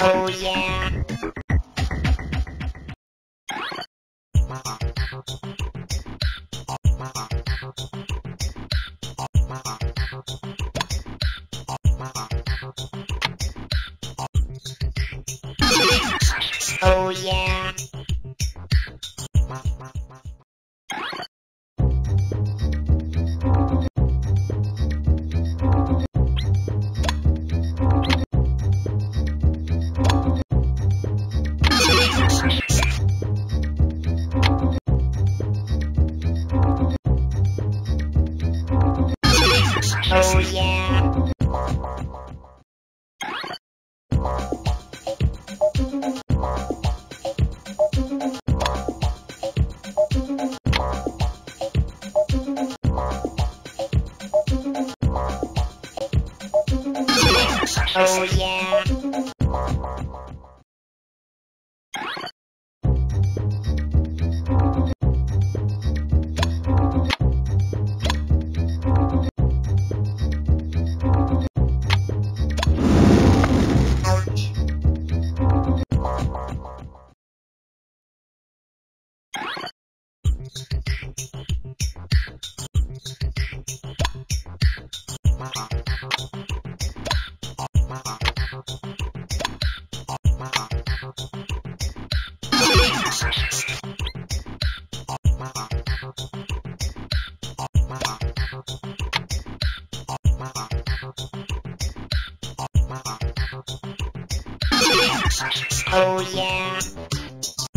Oh yeah. Oh yeah. Oh yeah. Oh yeah. Oh yeah. Oh yeah. Oh yeah. Oh yeah.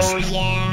Oh yeah.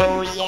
Oh yeah.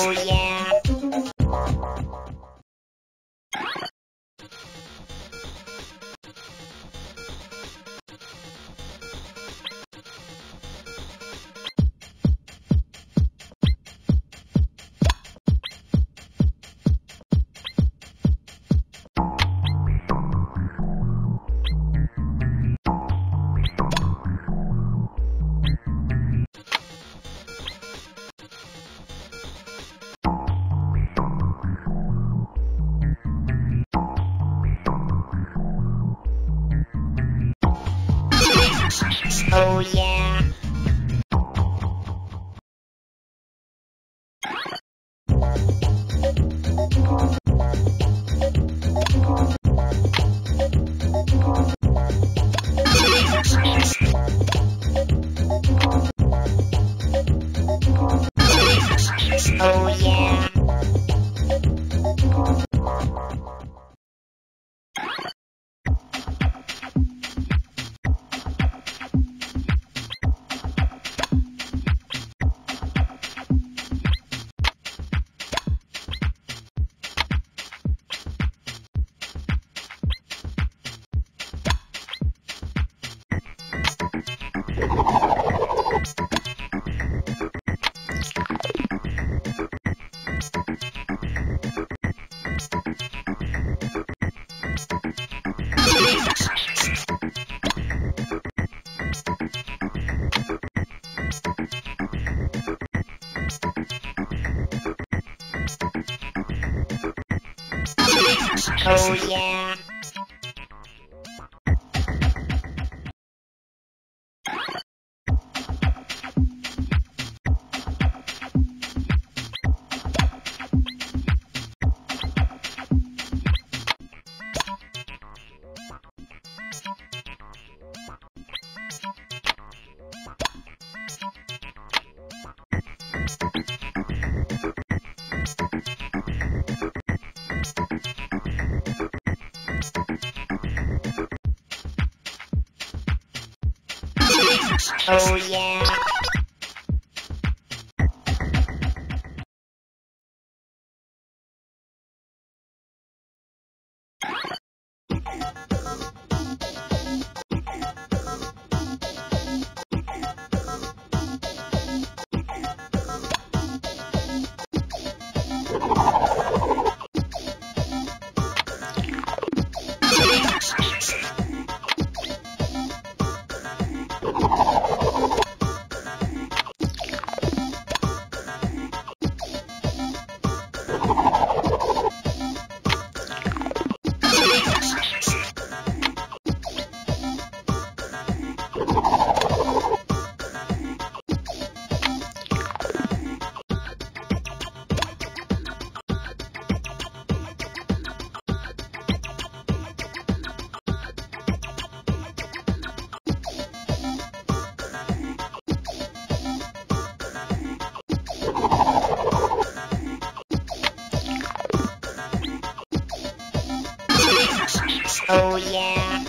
Oh yeah. Oh yeah. Oh yeah. Oh yeah. Oh yeah. Oh yeah. Oh yeah. Oh yeah.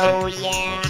Oh yeah. Oh yeah.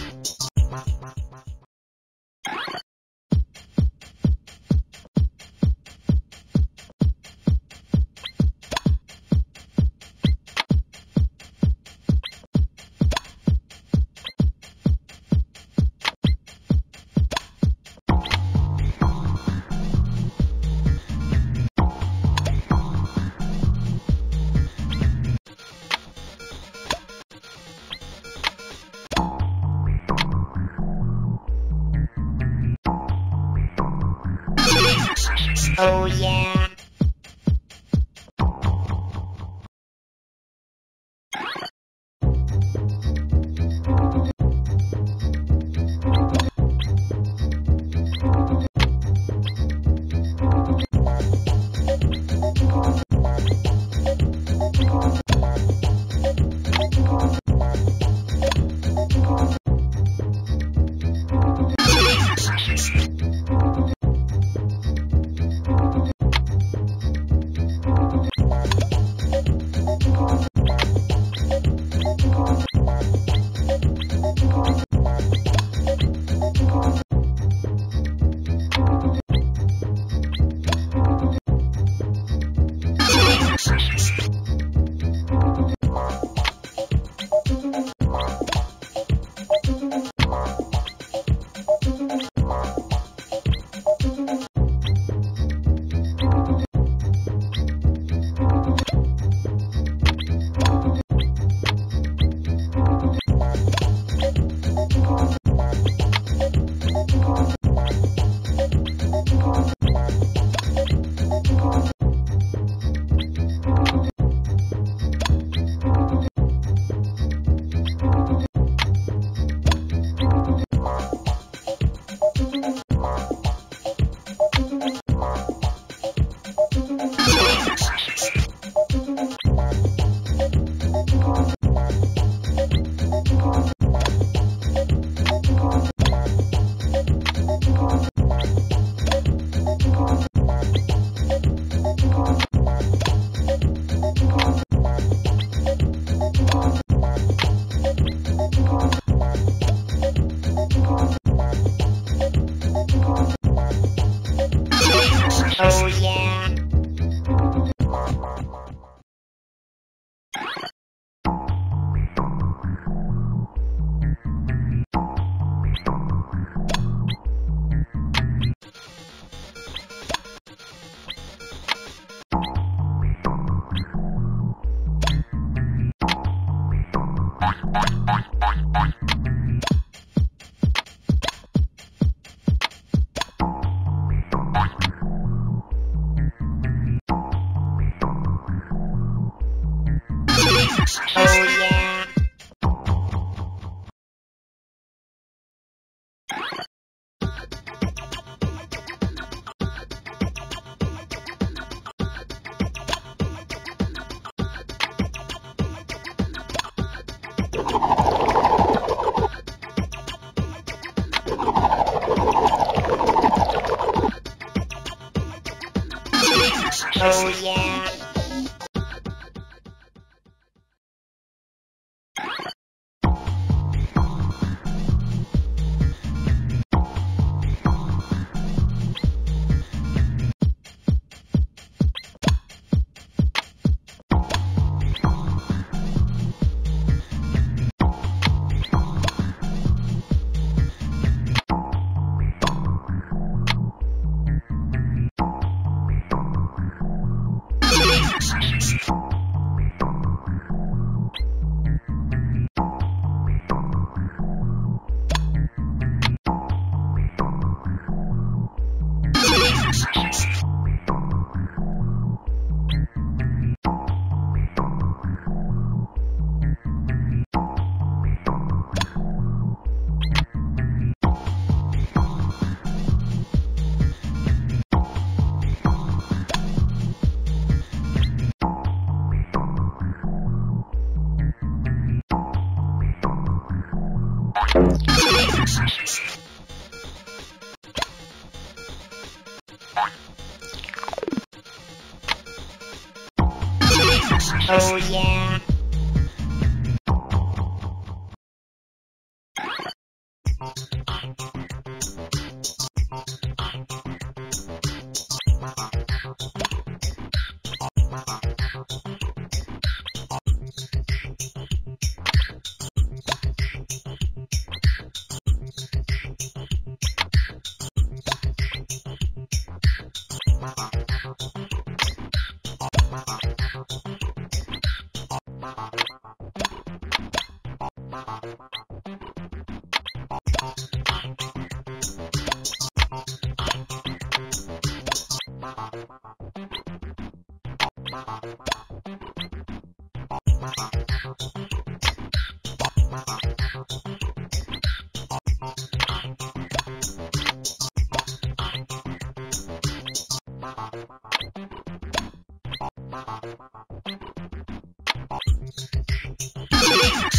Oh yeah. Oh yeah.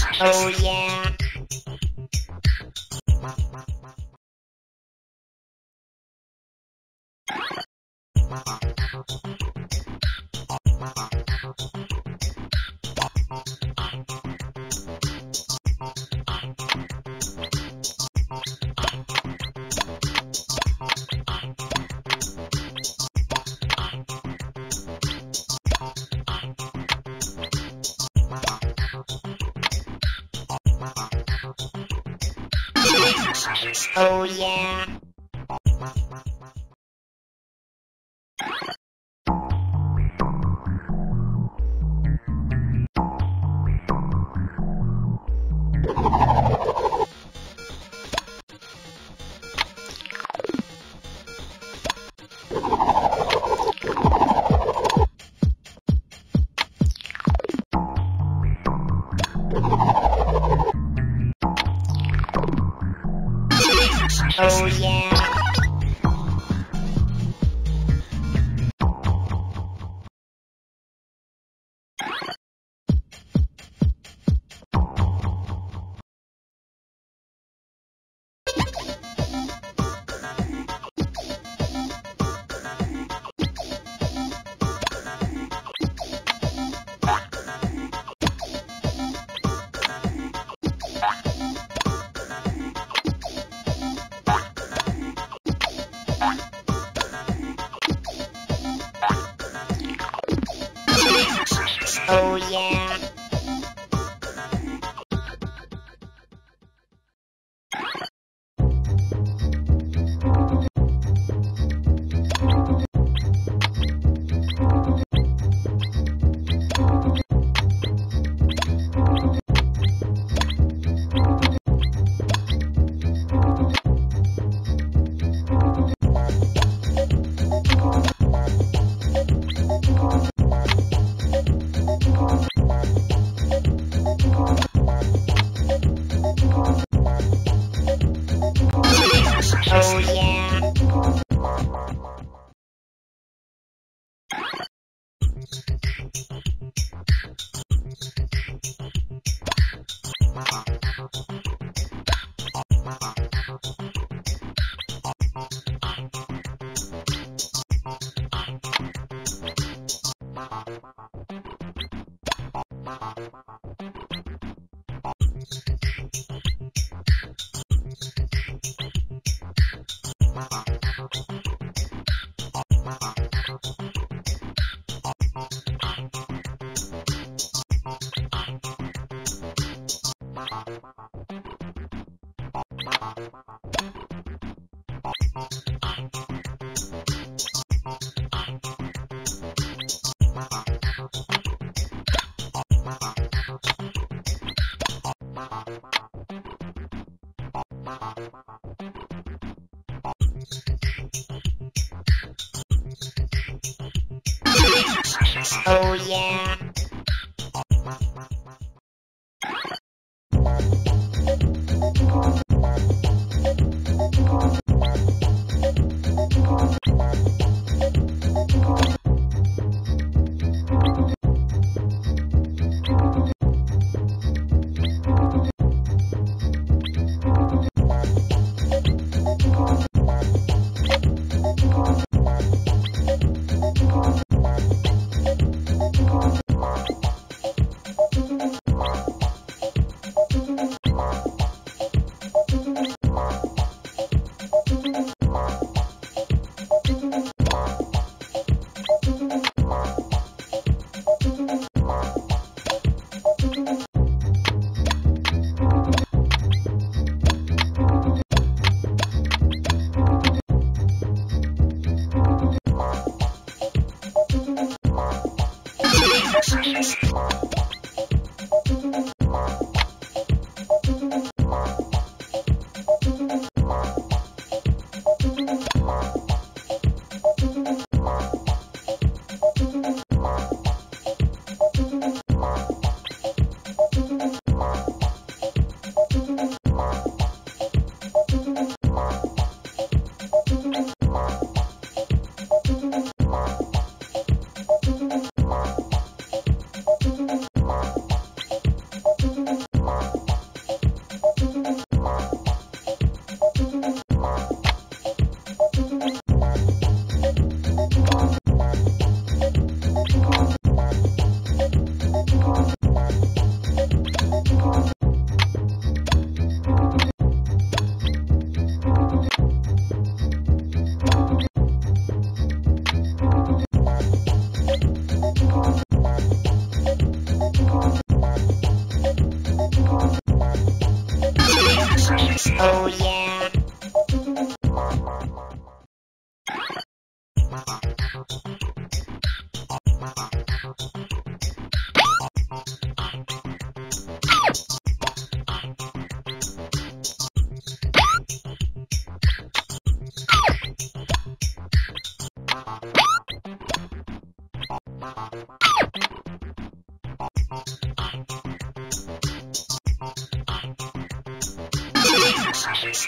Oh yeah. Oh yeah. Oh yeah. Oh yeah. Oh yeah. Oh yeah. Oh yeah.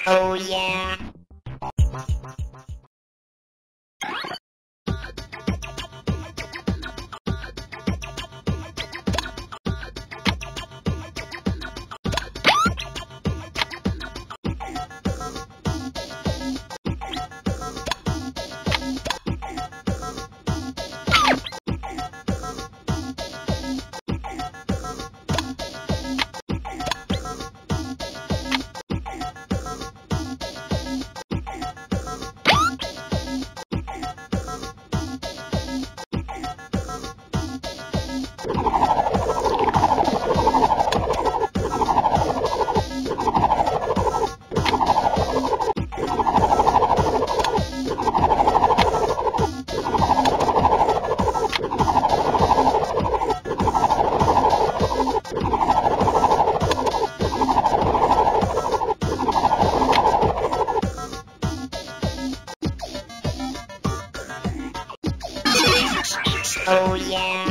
Oh yeah. Oh yeah. Oh yeah.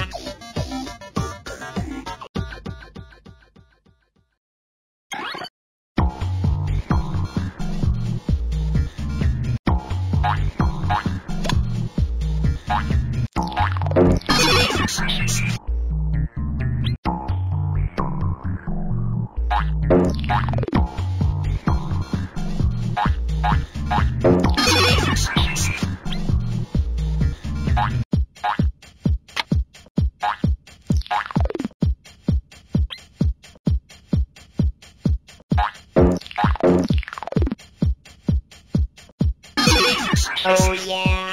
Oh yeah.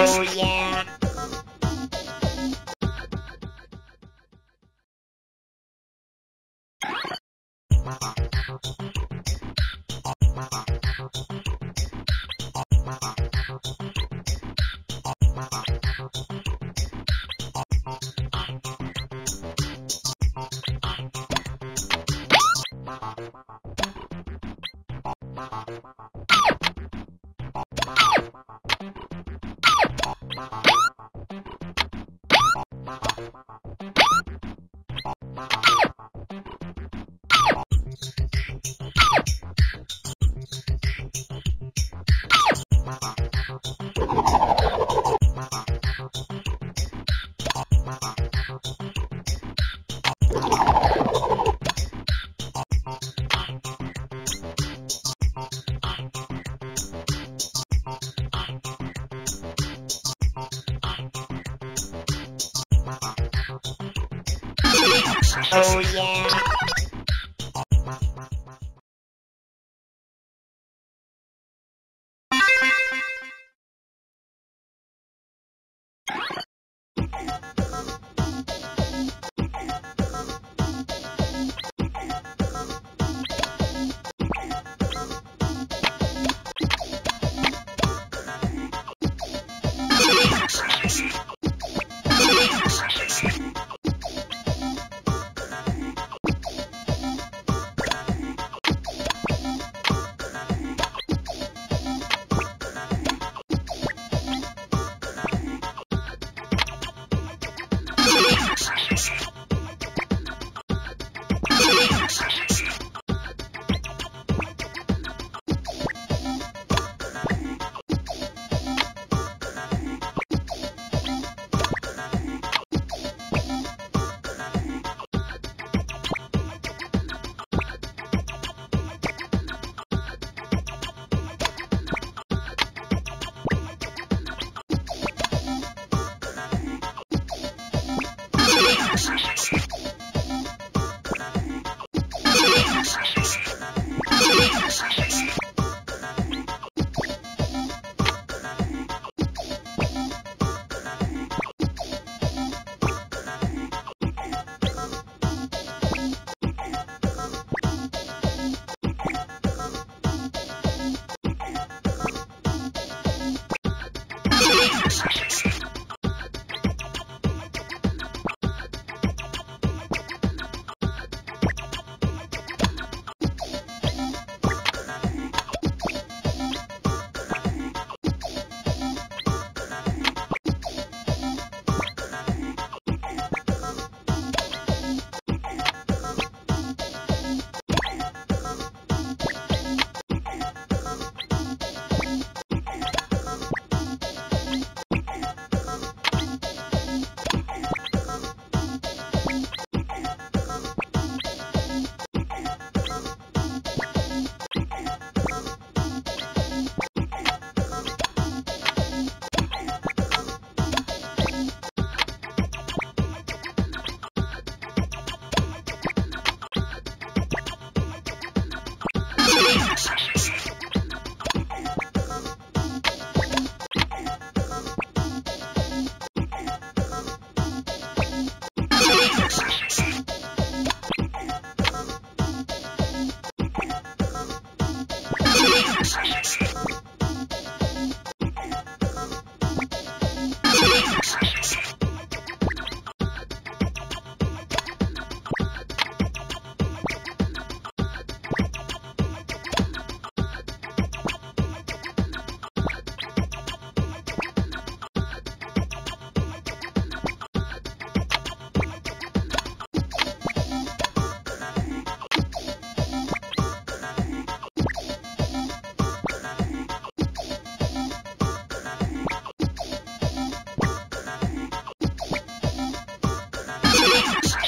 Oh yeah. Oh yeah. Oh yeah.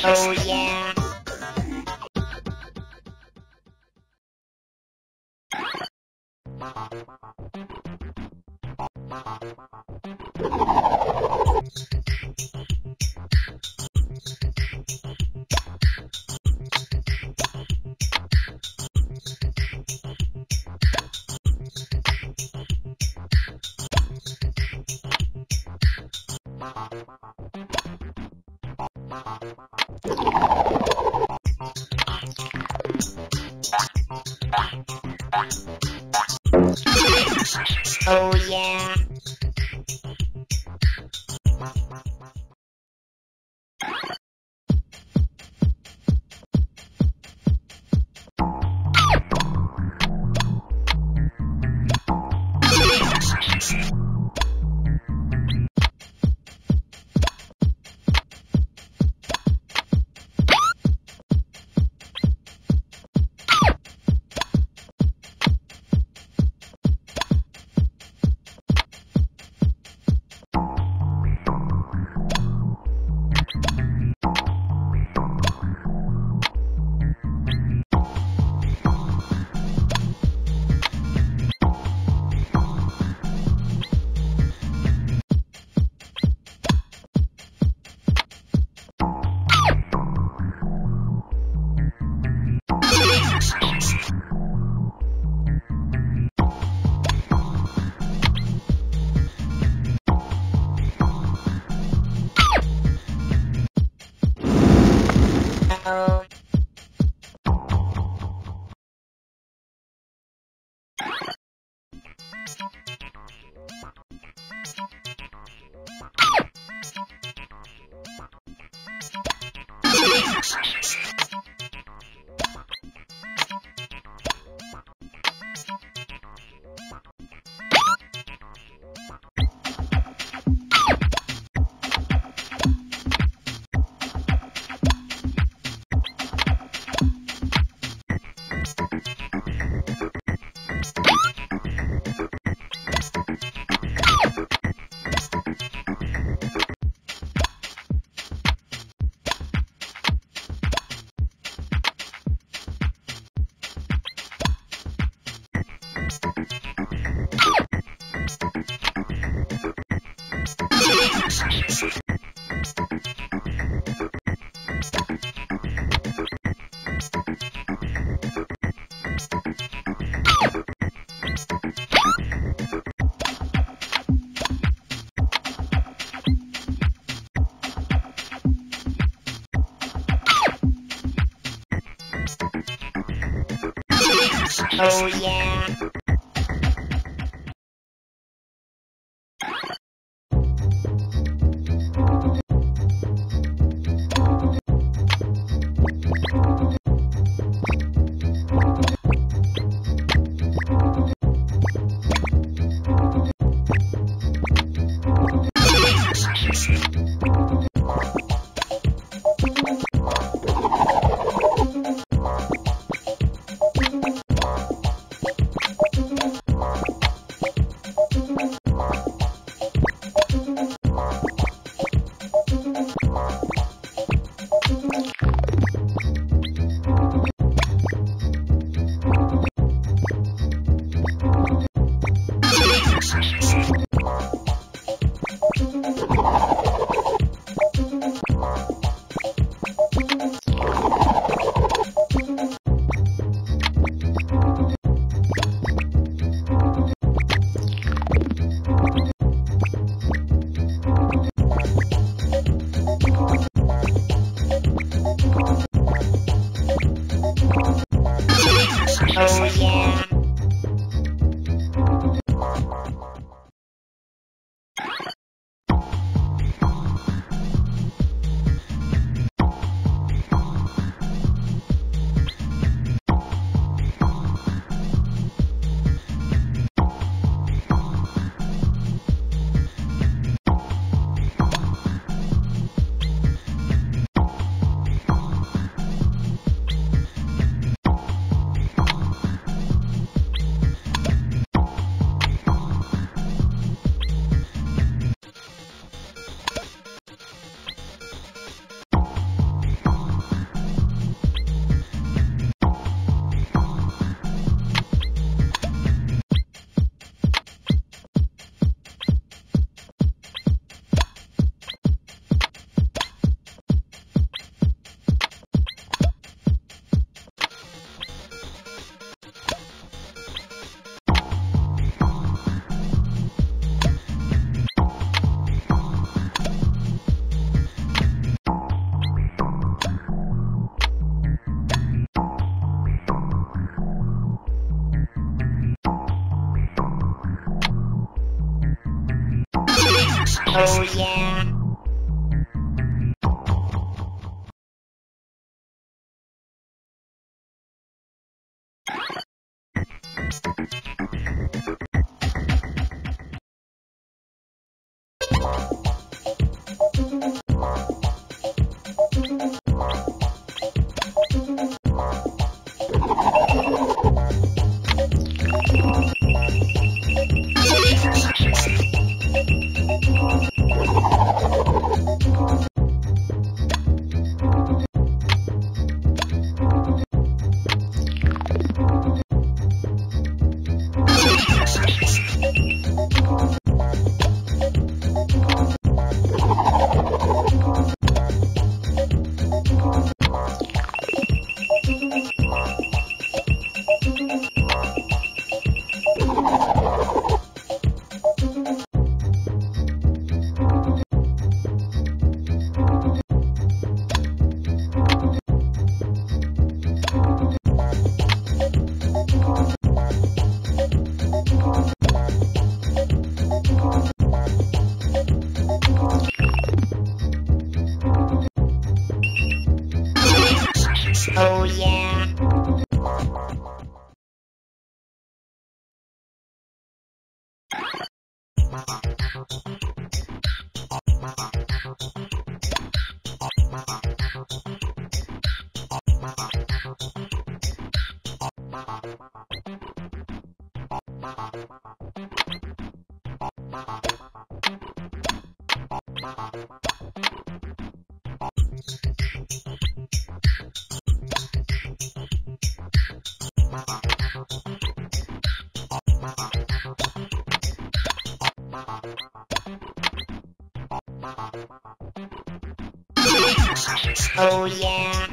Oh yeah. Oh yeah. Oh yeah. Oh yeah. Oh yeah. Oh yeah. Oh yeah.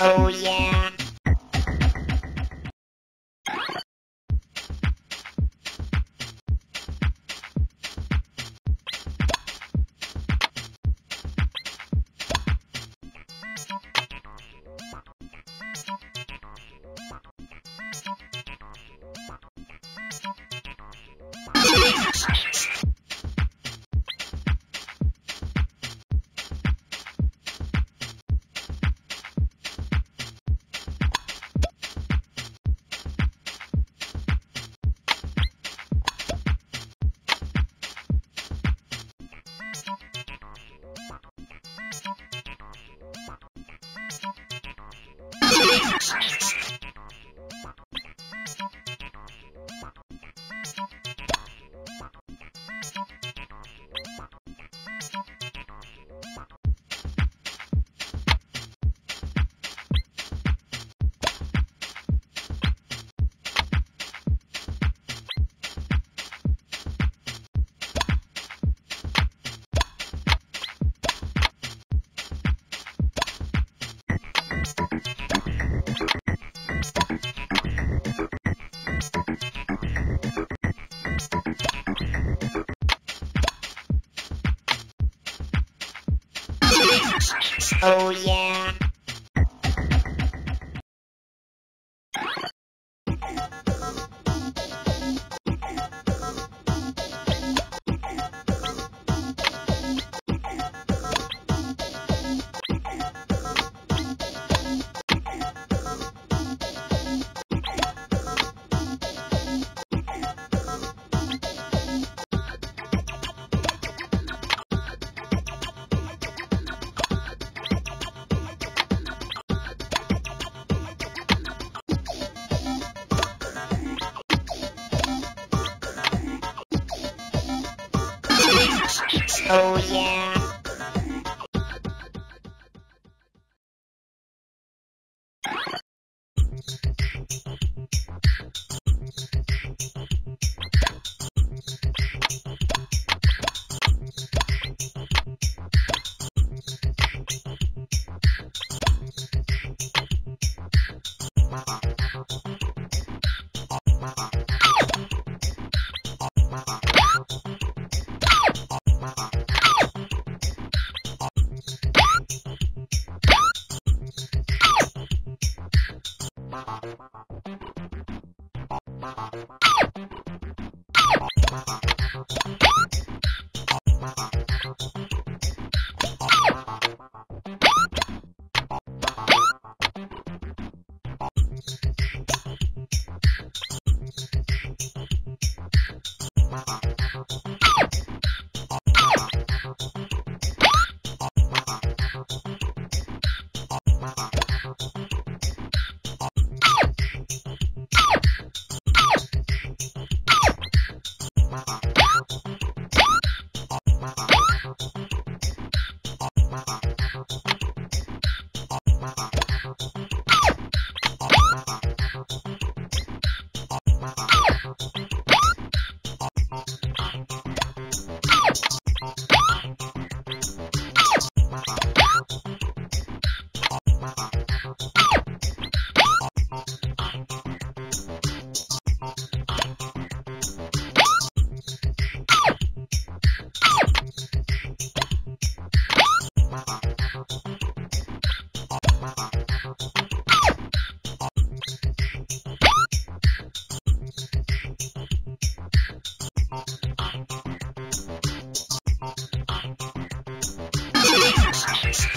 Oh yeah. Oh yeah. Oh yeah. Oh yeah.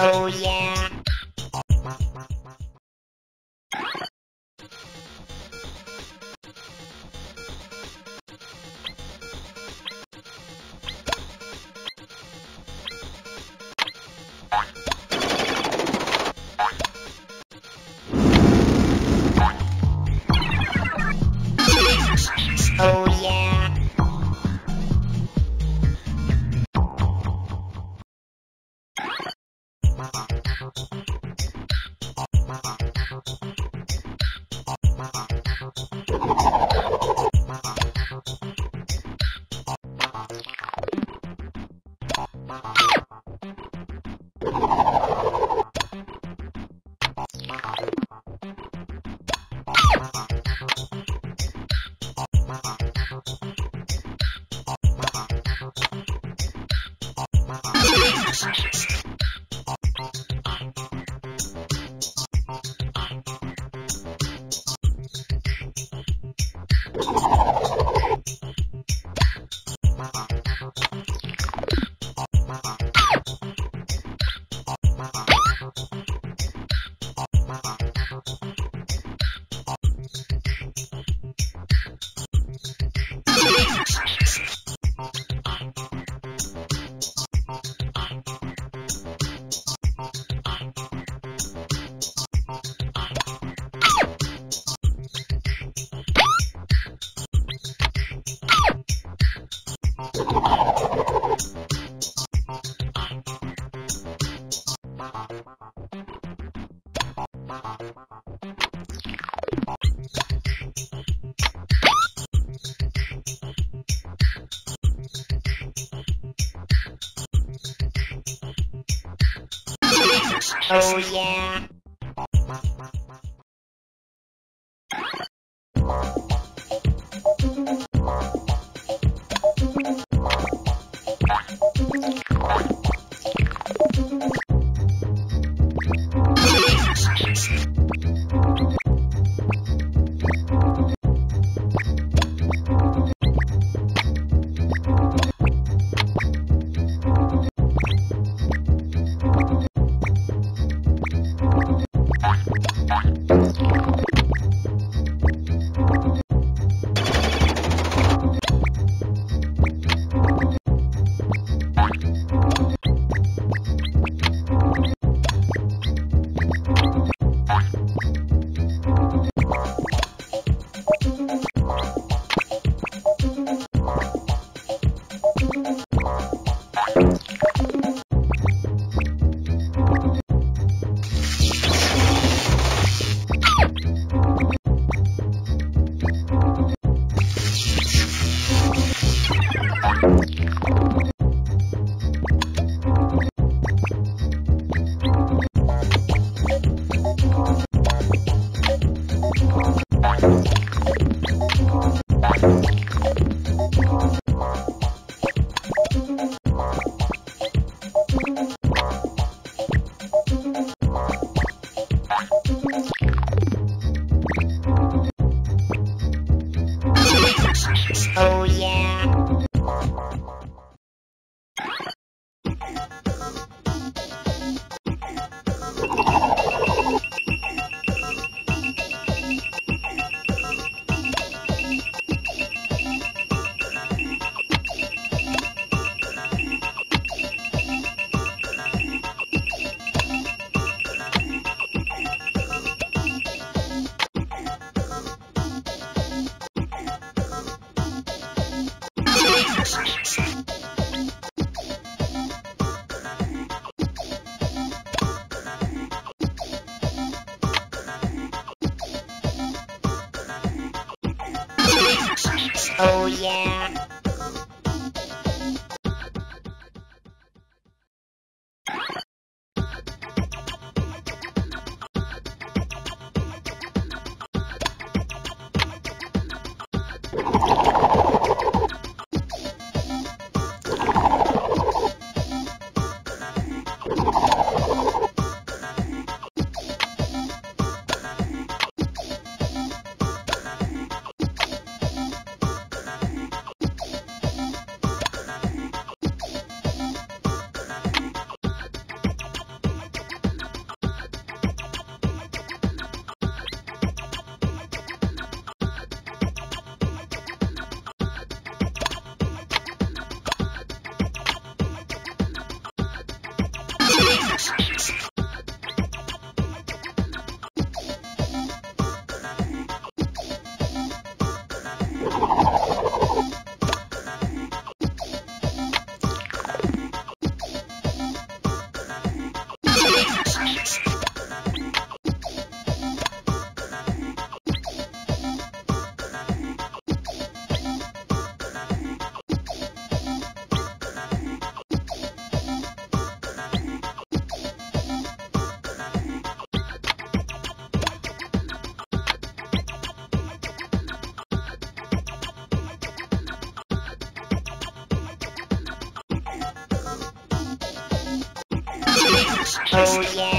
Oh yeah. Oh yeah. Oh yeah. Oh yeah. Oh yeah.